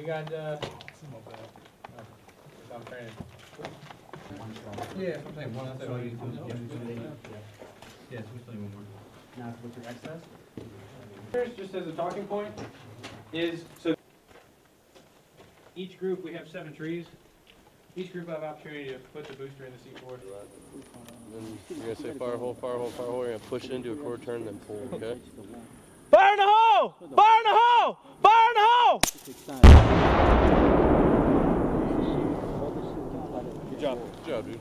We got I'm trying to. Yeah, I'm playing one. That's all you do. Yes, we're playing one more. Now, what's your excess? First, just as a talking point, is so each group we have 7 trees. Each group will have opportunity to put the booster in the C4. Then you're going to say fire hole, fire hole, fire hole. You're going to push into a core turn, then pull, okay? Fire in the hole! Fire in the hole! Fire in the hole! Good job. Good job, dude.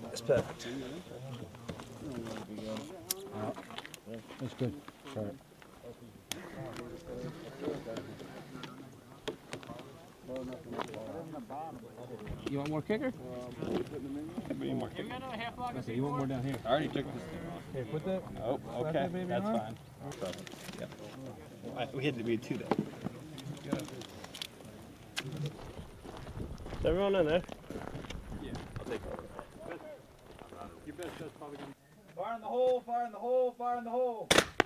That's perfect. That's good. All right. You want more kicker? Give me another half block. Okay, you want more down here? I already took this thing off. Here, put that. Oh, okay. That's fine. No problem. Yep. We had to be 2 though. Is everyone in there? Yeah, I'll take over. Your best shot's probably going to be... Fire in the hole, fire in the hole, fire in the hole!